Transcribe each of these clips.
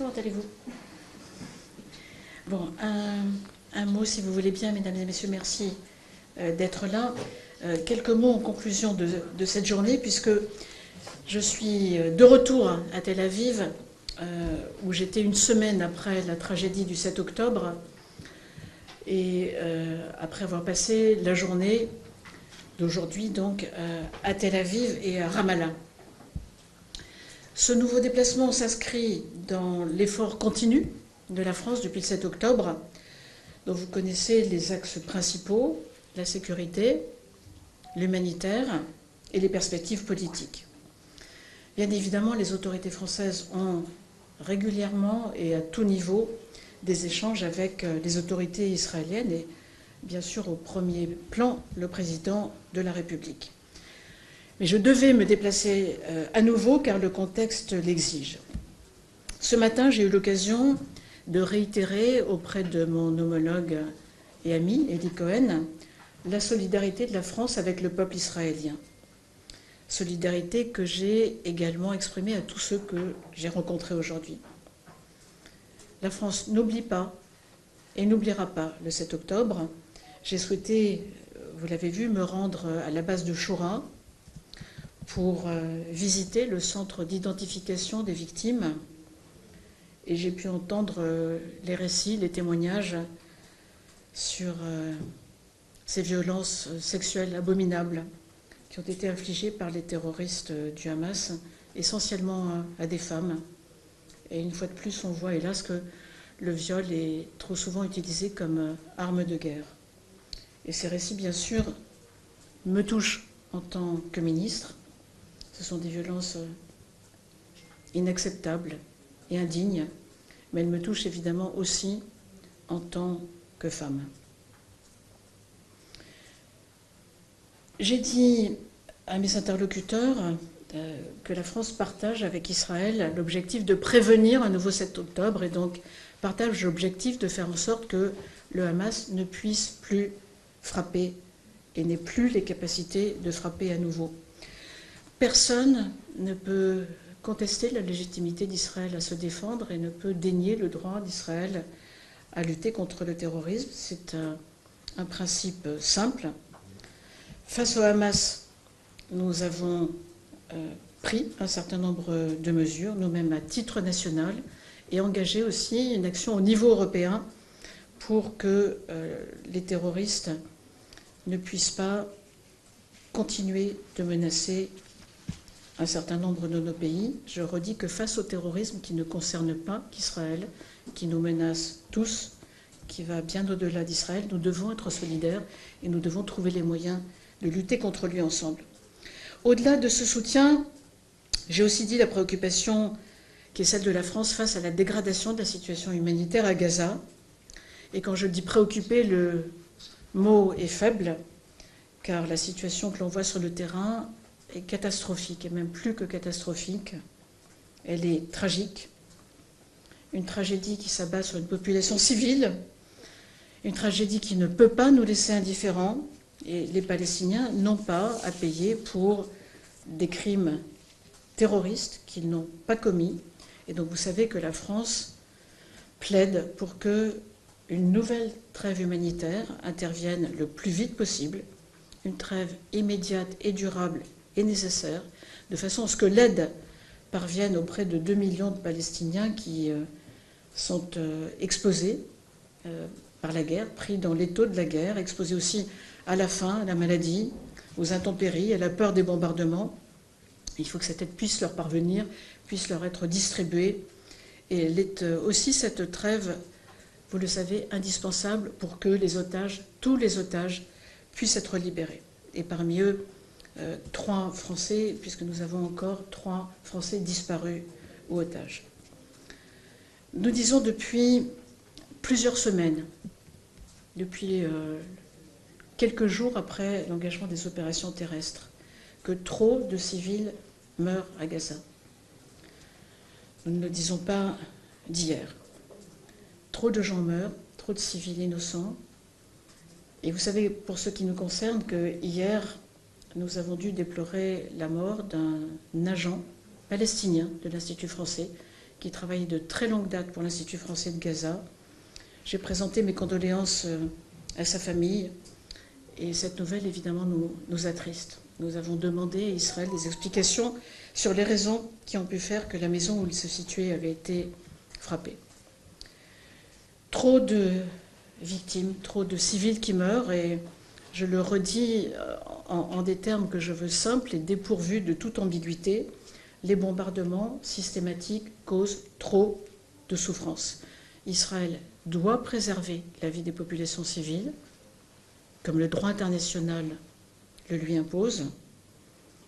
Comment allez-vous? Bon, un mot si vous voulez bien, mesdames et messieurs, merci d'être là. Quelques mots en conclusion de cette journée, puisque je suis de retour à Tel Aviv, où j'étais une semaine après la tragédie du 7 octobre, et après avoir passé la journée d'aujourd'hui donc à Tel Aviv et à Ramallah. Ce nouveau déplacement s'inscrit dans l'effort continu de la France depuis le 7 octobre, dont vous connaissez les axes principaux, la sécurité, l'humanitaire et les perspectives politiques. Bien évidemment, les autorités françaises ont régulièrement et à tout niveau des échanges avec les autorités israéliennes et bien sûr au premier plan le président de la République. Mais je devais me déplacer à nouveau car le contexte l'exige. Ce matin, j'ai eu l'occasion de réitérer auprès de mon homologue et ami, Eli Cohen, la solidarité de la France avec le peuple israélien. Solidarité que j'ai également exprimée à tous ceux que j'ai rencontrés aujourd'hui. La France n'oublie pas et n'oubliera pas le 7 octobre. J'ai souhaité, vous l'avez vu, me rendre à la base de Choura pour visiter le centre d'identification des victimes. Et j'ai pu entendre les récits, les témoignages sur ces violences sexuelles abominables qui ont été infligées par les terroristes du Hamas, essentiellement à des femmes. Et une fois de plus, on voit hélas que le viol est trop souvent utilisé comme arme de guerre. Et ces récits, bien sûr, me touchent en tant que ministre. Ce sont des violences inacceptables et indignes, mais elles me touchent évidemment aussi en tant que femme. J'ai dit à mes interlocuteurs que la France partage avec Israël l'objectif de prévenir un nouveau 7 octobre et donc partage l'objectif de faire en sorte que le Hamas ne puisse plus frapper et n'ait plus les capacités de frapper à nouveau. Personne ne peut contester la légitimité d'Israël à se défendre et ne peut dénier le droit d'Israël à lutter contre le terrorisme. C'est un principe simple. Face au Hamas, nous avons pris un certain nombre de mesures, nous-mêmes à titre national, et engagé aussi une action au niveau européen pour que les terroristes ne puissent pas continuer de menacer un certain nombre de nos pays. Je redis que face au terrorisme qui ne concerne pas qu'Israël, qui nous menace tous, qui va bien au-delà d'Israël, nous devons être solidaires et nous devons trouver les moyens de lutter contre lui ensemble. Au-delà de ce soutien, j'ai aussi dit la préoccupation qui est celle de la France face à la dégradation de la situation humanitaire à Gaza. Et quand je dis préoccupé, le mot est faible, car la situation que l'on voit sur le terrain est catastrophique, et même plus que catastrophique. Elle est tragique. Une tragédie qui s'abat sur une population civile, une tragédie qui ne peut pas nous laisser indifférents. Et les Palestiniens n'ont pas à payer pour des crimes terroristes qu'ils n'ont pas commis. Et donc vous savez que la France plaide pour qu'une nouvelle trêve humanitaire intervienne le plus vite possible, une trêve immédiate et durable et nécessaire, de façon à ce que l'aide parvienne auprès de 2 millions de Palestiniens qui sont exposés par la guerre, pris dans l'étau de la guerre, exposés aussi à la faim, à la maladie, aux intempéries, à la peur des bombardements. Il faut que cette aide puisse leur parvenir, puisse leur être distribuée. Et elle est aussi, cette trêve, vous le savez, indispensable pour que les otages, tous les otages, puissent être libérés. Et parmi eux, 3 Français, puisque nous avons encore 3 Français disparus ou otages. Nous disons depuis plusieurs semaines, depuis quelques jours après l'engagement des opérations terrestres, que trop de civils meurent à Gaza. Nous ne le disons pas d'hier. Trop de gens meurent, trop de civils innocents. Et vous savez, pour ce qui nous concerne, que hier, nous avons dû déplorer la mort d'un agent palestinien de l'Institut français qui travaillait de très longue date pour l'Institut français de Gaza. J'ai présenté mes condoléances à sa famille et cette nouvelle, évidemment, nous attriste. Nous avons demandé à Israël des explications sur les raisons qui ont pu faire que la maison où il se situait avait été frappée. Trop de victimes, trop de civils qui meurent, et je le redis en des termes que je veux simples et dépourvus de toute ambiguïté, les bombardements systématiques causent trop de souffrance. Israël doit préserver la vie des populations civiles, comme le droit international le lui impose.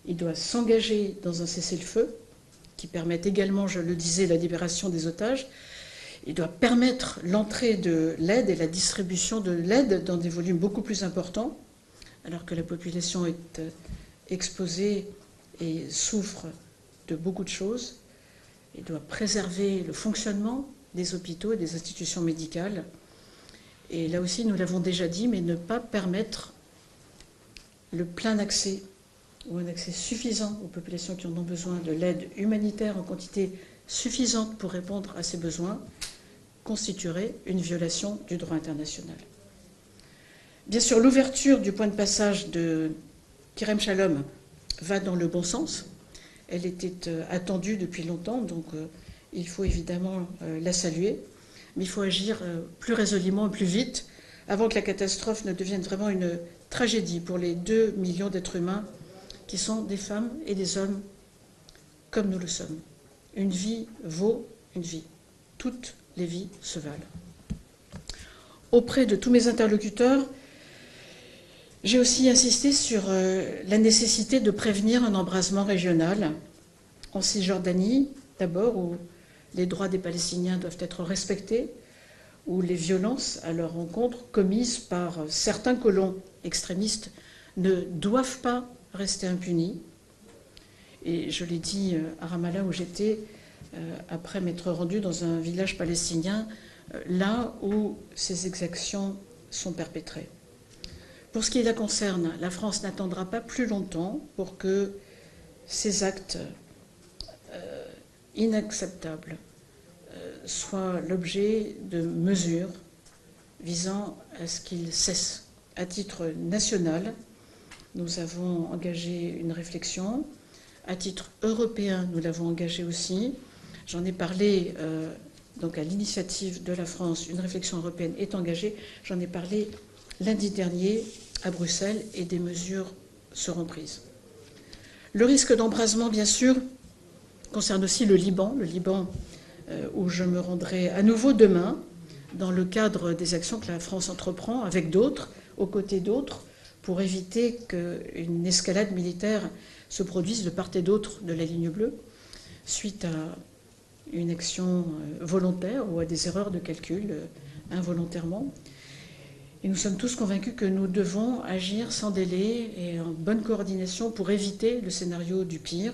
Il doit s'engager dans un cessez-le-feu qui permette également, je le disais, la libération des otages. Il doit permettre l'entrée de l'aide et la distribution de l'aide dans des volumes beaucoup plus importants, alors que la population est exposée et souffre de beaucoup de choses. Il doit préserver le fonctionnement des hôpitaux et des institutions médicales. Et là aussi, nous l'avons déjà dit, mais ne pas permettre le plein accès ou un accès suffisant aux populations qui en ont besoin de l'aide humanitaire en quantité suffisante pour répondre à ces besoins constituerait une violation du droit international. Bien sûr, l'ouverture du point de passage de Kerem Shalom va dans le bon sens. Elle était attendue depuis longtemps, donc il faut évidemment la saluer. Mais il faut agir plus résolument et plus vite avant que la catastrophe ne devienne vraiment une tragédie pour les 2 millions d'êtres humains qui sont des femmes et des hommes comme nous le sommes. Une vie vaut une vie. Toutes les vies se valent. Auprès de tous mes interlocuteurs, j'ai aussi insisté sur la nécessité de prévenir un embrasement régional en Cisjordanie, d'abord, où les droits des Palestiniens doivent être respectés, où les violences à leur encontre commises par certains colons extrémistes ne doivent pas rester impunies. Et je l'ai dit à Ramallah où j'étais, après m'être rendue dans un village palestinien, là où ces exactions sont perpétrées. Pour ce qui la concerne, la France n'attendra pas plus longtemps pour que ces actes inacceptables soient l'objet de mesures visant à ce qu'ils cessent. À titre national, nous avons engagé une réflexion. À titre européen, nous l'avons engagé aussi. J'en ai parlé, donc à l'initiative de la France, une réflexion européenne est engagée. J'en ai parlé lundi dernier à Bruxelles et des mesures seront prises. Le risque d'embrasement, bien sûr, concerne aussi le Liban. Le Liban où je me rendrai à nouveau demain dans le cadre des actions que la France entreprend avec d'autres, aux côtés d'autres, pour éviter qu'une escalade militaire se produisent de part et d'autre de la ligne bleue, suite à une action volontaire ou à des erreurs de calcul involontairement. Et nous sommes tous convaincus que nous devons agir sans délai et en bonne coordination pour éviter le scénario du pire.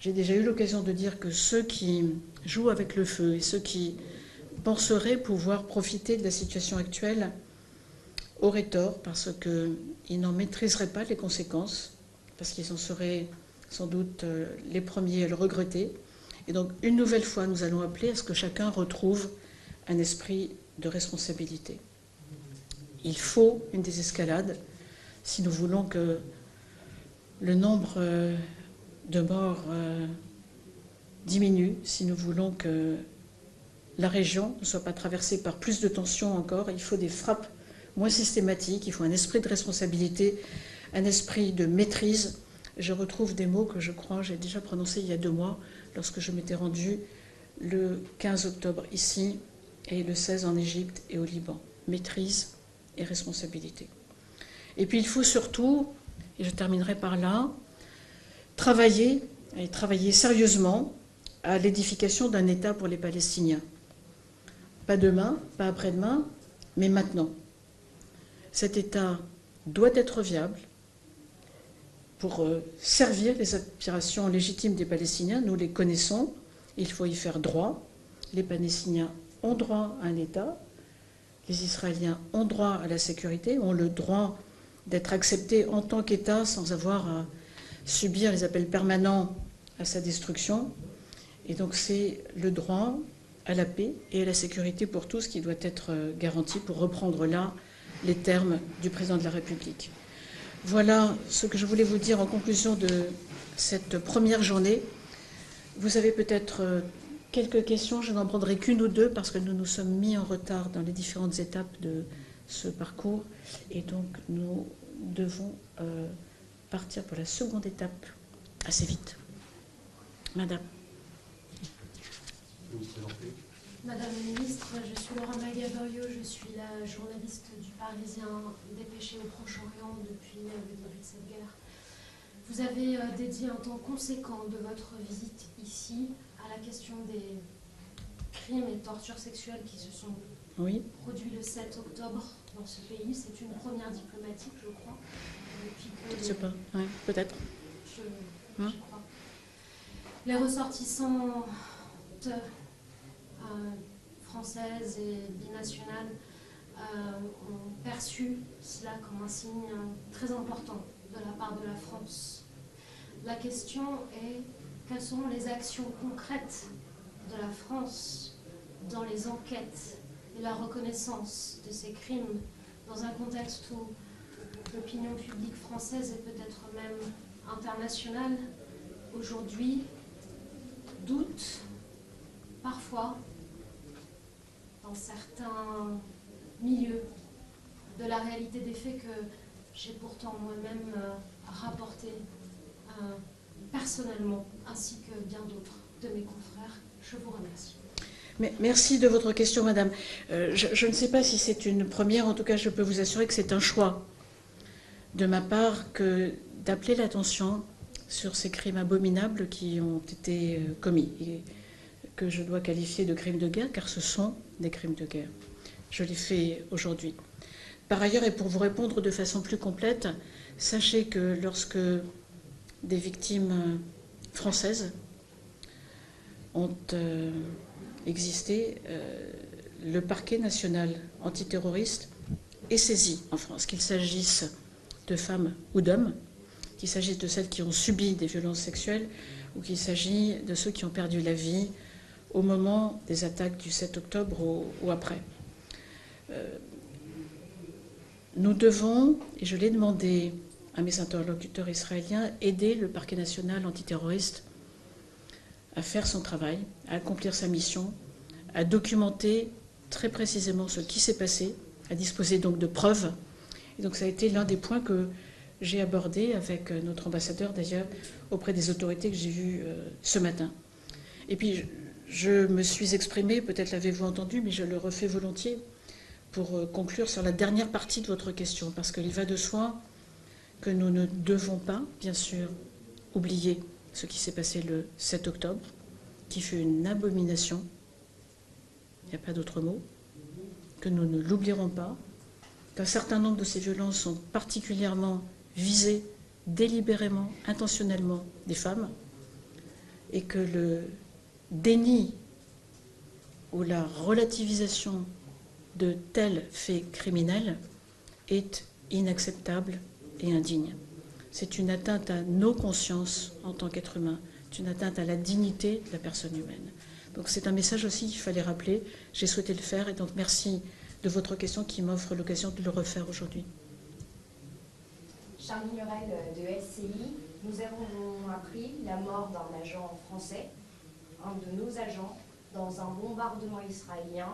J'ai déjà eu l'occasion de dire que ceux qui jouent avec le feu et ceux qui penseraient pouvoir profiter de la situation actuelle auraient tort parce qu'ils n'en maîtriseraient pas les conséquences, parce qu'ils en seraient sans doute les premiers à le regretter. Et donc, une nouvelle fois, nous allons appeler à ce que chacun retrouve un esprit de responsabilité. Il faut une désescalade si nous voulons que le nombre de morts diminue, si nous voulons que la région ne soit pas traversée par plus de tensions encore. Il faut des frappes moins systématiques, il faut un esprit de responsabilité, un esprit de maîtrise. Je retrouve des mots que je crois j'ai déjà prononcés il y a 2 mois lorsque je m'étais rendue le 15 octobre ici et le 16 en Égypte et au Liban. Maîtrise et responsabilité. Et puis il faut surtout, et je terminerai par là, travailler sérieusement à l'édification d'un État pour les Palestiniens. Pas demain, pas après-demain, mais maintenant. Cet État doit être viable. Pour servir les aspirations légitimes des Palestiniens, nous les connaissons, il faut y faire droit. Les Palestiniens ont droit à un État, les Israéliens ont droit à la sécurité, ont le droit d'être acceptés en tant qu'État sans avoir à subir les appels permanents à sa destruction. Et donc c'est le droit à la paix et à la sécurité pour tous qui doit être garanti, pour reprendre là les termes du président de la République. Voilà ce que je voulais vous dire en conclusion de cette première journée. Vous avez peut-être quelques questions, je n'en prendrai qu'une ou deux parce que nous nous sommes mis en retard dans les différentes étapes de ce parcours et donc nous devons partir pour la seconde étape assez vite. Madame. Madame la Ministre, je suis Laura Magavario, je suis la journaliste du Parisien dépêchée au Proche-Orient depuis le début de cette guerre. Vous avez dédié un temps conséquent de votre visite ici à la question des crimes et tortures sexuelles qui se sont produits le 7 octobre dans ce pays. C'est une première diplomatique, je crois. Je ne sais pas, oui, peut-être. Je crois. Les ressortissantes françaises et binationales ont perçu cela comme un signe très important de la part de la France. La question est quelles sont les actions concrètes de la France dans les enquêtes et la reconnaissance de ces crimes dans un contexte où l'opinion publique française et peut-être même internationale aujourd'hui doute parfois dans certains milieux de la réalité des faits que j'ai pourtant moi-même rapporté personnellement, ainsi que bien d'autres de mes confrères. Je vous remercie. Mais merci de votre question, Madame. Je ne sais pas si c'est une première, en tout cas je peux vous assurer que c'est un choix de ma part que d'appeler l'attention sur ces crimes abominables qui ont été commis et que je dois qualifier de crimes de guerre, car ce sont des crimes de guerre. Je les fais aujourd'hui. Par ailleurs, et pour vous répondre de façon plus complète, sachez que lorsque des victimes françaises ont existé, le parquet national antiterroriste est saisi en France, qu'il s'agisse de femmes ou d'hommes, qu'il s'agisse de celles qui ont subi des violences sexuelles ou qu'il s'agit de ceux qui ont perdu la vie au moment des attaques du 7 octobre ou après. Nous devons, et je l'ai demandé à mes interlocuteurs israéliens, aider le parquet national antiterroriste à faire son travail, à accomplir sa mission, à documenter très précisément ce qui s'est passé, à disposer donc de preuves. Et donc ça a été l'un des points que j'ai abordé avec notre ambassadeur d'ailleurs auprès des autorités que j'ai vues ce matin. Et puis je me suis exprimée, peut-être l'avez-vous entendu, mais je le refais volontiers, pour conclure sur la dernière partie de votre question, parce qu'il va de soi que nous ne devons pas, bien sûr, oublier ce qui s'est passé le 7 octobre, qui fut une abomination, il n'y a pas d'autre mot, que nous ne l'oublierons pas, qu'un certain nombre de ces violences sont particulièrement visées, délibérément, intentionnellement, des femmes, et que le déni ou la relativisation de tels faits criminels est inacceptable et indigne. C'est une atteinte à nos consciences en tant qu'êtres humains, c'est une atteinte à la dignité de la personne humaine. Donc c'est un message aussi qu'il fallait rappeler, j'ai souhaité le faire et donc merci de votre question qui m'offre l'occasion de le refaire aujourd'hui. Charlie Lorel de LCI, nous avons appris la mort d'un agent français, un de nos agents, dans un bombardement israélien.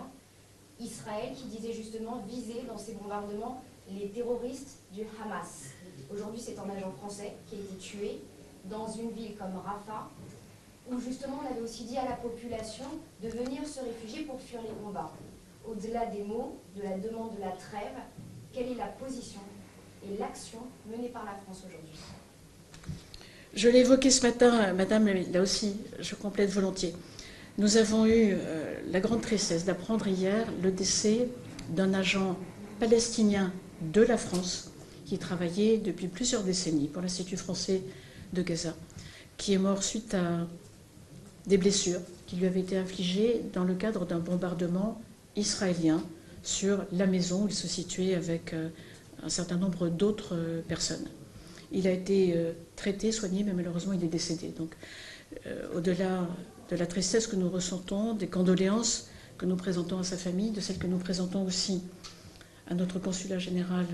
Israël qui disait justement viser dans ses bombardements les terroristes du Hamas. Aujourd'hui, c'est un agent français qui a été tué dans une ville comme Rafah, où justement on avait aussi dit à la population de venir se réfugier pour fuir les combats. Au-delà des mots, de la demande de la trêve, quelle est la position et l'action menée par la France aujourd'hui? Je l'ai évoqué ce matin, Madame, là aussi, je complète volontiers. Nous avons eu la grande tristesse d'apprendre hier le décès d'un agent palestinien de la France qui travaillait depuis plusieurs décennies pour l'Institut français de Gaza, qui est mort suite à des blessures qui lui avaient été infligées dans le cadre d'un bombardement israélien sur la maison où il se situait avec un certain nombre d'autres personnes. Il a été traité, soigné, mais malheureusement il est décédé. Donc au-delà de la tristesse que nous ressentons, des condoléances que nous présentons à sa famille, de celles que nous présentons aussi à notre consulat général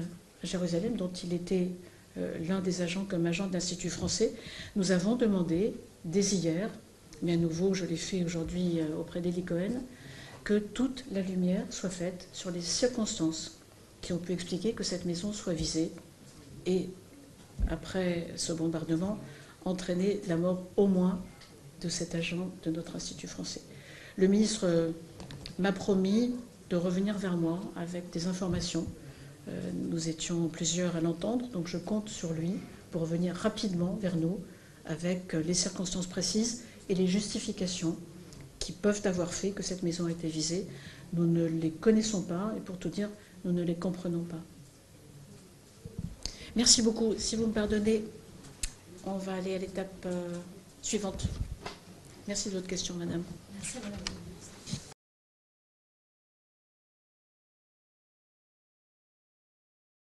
à Jérusalem, dont il était l'un des agents comme agent de l'Institut français. Nous avons demandé, dès hier, mais à nouveau je l'ai fait aujourd'hui auprès d'Eli Cohen, que toute la lumière soit faite sur les circonstances qui ont pu expliquer que cette maison soit visée et, après ce bombardement, entraîner la mort au moins de cet agent de notre Institut français. Le ministre m'a promis de revenir vers moi avec des informations. Nous étions plusieurs à l'entendre, donc je compte sur lui pour revenir rapidement vers nous avec les circonstances précises et les justifications qui peuvent avoir fait que cette maison a été visée. Nous ne les connaissons pas et pour tout dire, nous ne les comprenons pas. Merci beaucoup. Si vous me pardonnez, on va aller à l'étape suivante. Merci de votre question, madame. Merci, madame.